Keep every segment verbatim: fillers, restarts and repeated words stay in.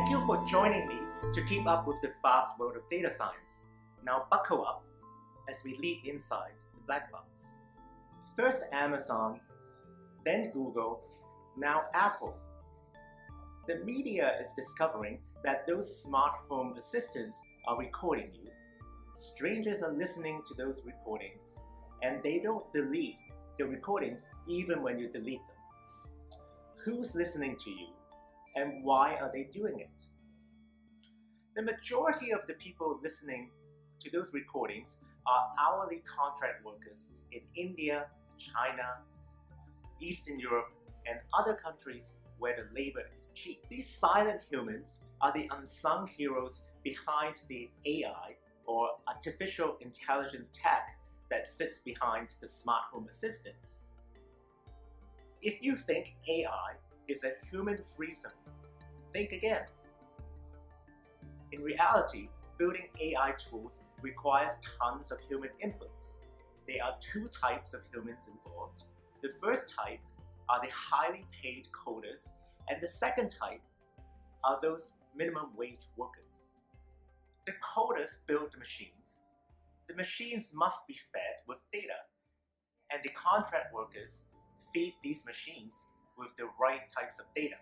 Thank you for joining me to keep up with the fast world of data science. Now buckle up as we leap inside the black box. First Amazon, then Google, now Apple. The media is discovering that those smart home assistants are recording you. Strangers are listening to those recordings, and they don't delete the recordings even when you delete them. Who's listening to you, and why are they doing it? The majority of the people listening to those recordings are hourly contract workers in India, China, Eastern Europe, and other countries where the labor is cheap. These silent humans are the unsung heroes behind the A I or artificial intelligence tech that sits behind the smart home assistants. If you think A I is a human free zone, think again. In reality, building A I tools requires tons of human inputs. There are two types of humans involved. The first type are the highly paid coders, and the second type are those minimum wage workers. The coders build the machines. The machines must be fed with data, and the contract workers feed these machines with the right types of data.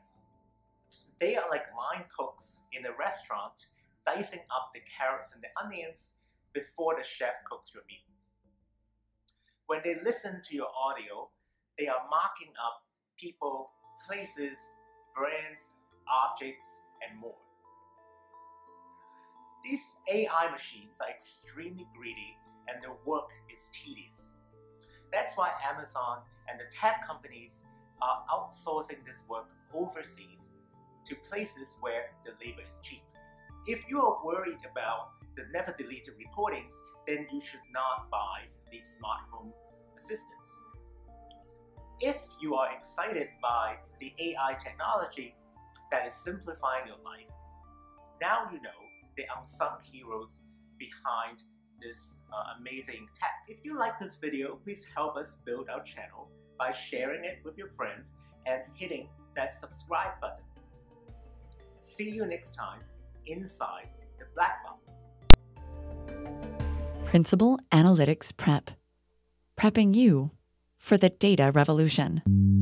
They are like line cooks in a restaurant, dicing up the carrots and the onions before the chef cooks your meat. When they listen to your audio, they are marking up people, places, brands, objects, and more. These A I machines are extremely greedy, and their work is tedious. That's why Amazon and the tech companies are outsourcing this work overseas to places where the labor is cheap. If you are worried about the never deleted recordings, then you should not buy these smart home assistants. If you are excited by the A I technology that is simplifying your life, now you know the unsung heroes behind this uh, amazing tech. If you like this video, please help us build our channel by sharing it with your friends and hitting that subscribe button. See you next time inside the black box. Principal Analytics Prep, prepping you for the data revolution.